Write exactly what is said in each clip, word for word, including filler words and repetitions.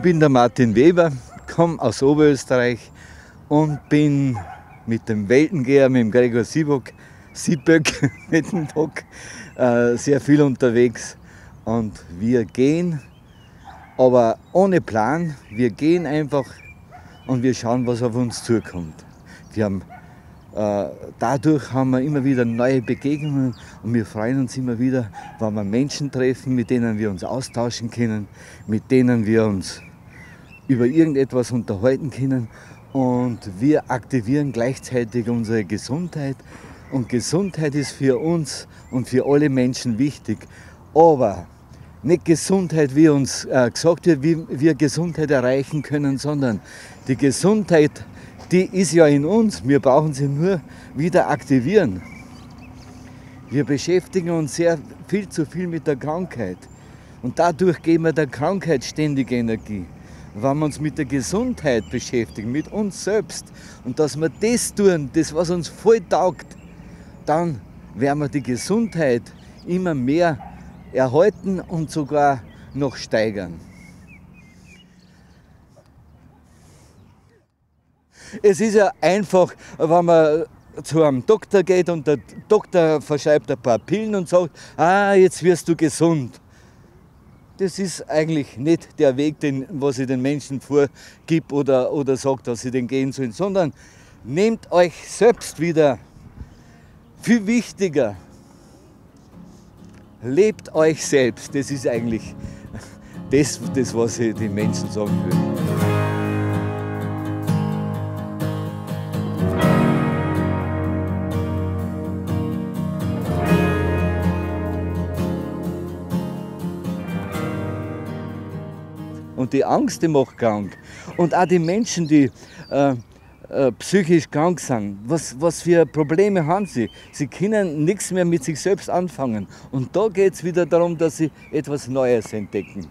Ich bin der Martin Weber, komme aus Oberösterreich und bin mit dem Weltengeher, mit dem Gregor Sieböck, Sieböck mit dem Bock, äh, sehr viel unterwegs. Und wir gehen, aber ohne Plan, wir gehen einfach und wir schauen, was auf uns zukommt. Wir haben, äh, dadurch haben wir immer wieder neue Begegnungen und wir freuen uns immer wieder, wenn wir Menschen treffen, mit denen wir uns austauschen können, mit denen wir uns über irgendetwas unterhalten können. Und wir aktivieren gleichzeitig unsere Gesundheit. Und Gesundheit ist für uns und für alle Menschen wichtig. Aber nicht Gesundheit, wie uns äh, gesagt wird, wie wir Gesundheit erreichen können, sondern die Gesundheit, die ist ja in uns. Wir brauchen sie nur wieder aktivieren. Wir beschäftigen uns sehr viel zu viel mit der Krankheit. Und dadurch geben wir der Krankheit ständige Energie. Wenn wir uns mit der Gesundheit beschäftigen, mit uns selbst, und dass wir das tun, das, was uns voll taugt, dann werden wir die Gesundheit immer mehr erhalten und sogar noch steigern. Es ist ja einfach, wenn man zu einem Doktor geht und der Doktor verschreibt ein paar Pillen und sagt, ah, jetzt wirst du gesund. Das ist eigentlich nicht der Weg, den was ich den Menschen vorgib oder, oder sage, dass sie den gehen sollen, sondern nehmt euch selbst wieder. Viel wichtiger, lebt euch selbst. Das ist eigentlich das, das was ich den Menschen sagen würde. Und die Angst, die macht krank. Und auch die Menschen, die äh, äh, psychisch krank sind, was, was für Probleme haben sie? Sie können nichts mehr mit sich selbst anfangen. Und da geht es wieder darum, dass sie etwas Neues entdecken.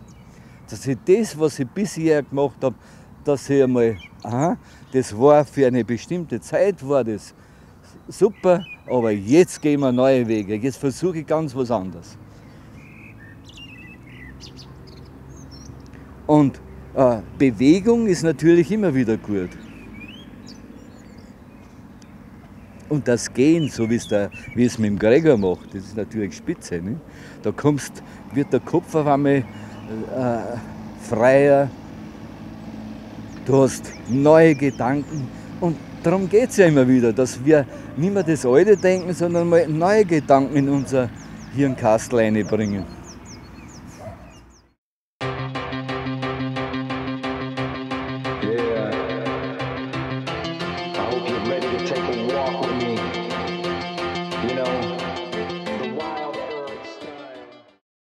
Dass sie das, was ich bisher gemacht habe, dass sie einmal, aha, das war für eine bestimmte Zeit, war das super, aber jetzt gehen wir neue Wege, jetzt versuche ich ganz was anderes. Und äh, Bewegung ist natürlich immer wieder gut. Und das Gehen, so wie es mit dem Gregor macht, das ist natürlich spitze. Ne? Da kommst, wird der Kopf auf einmal äh, freier, du hast neue Gedanken. Und darum geht es ja immer wieder, dass wir nicht mehr das Alte denken, sondern mal neue Gedanken in unser Hirnkastel reinbringen. Ready to take a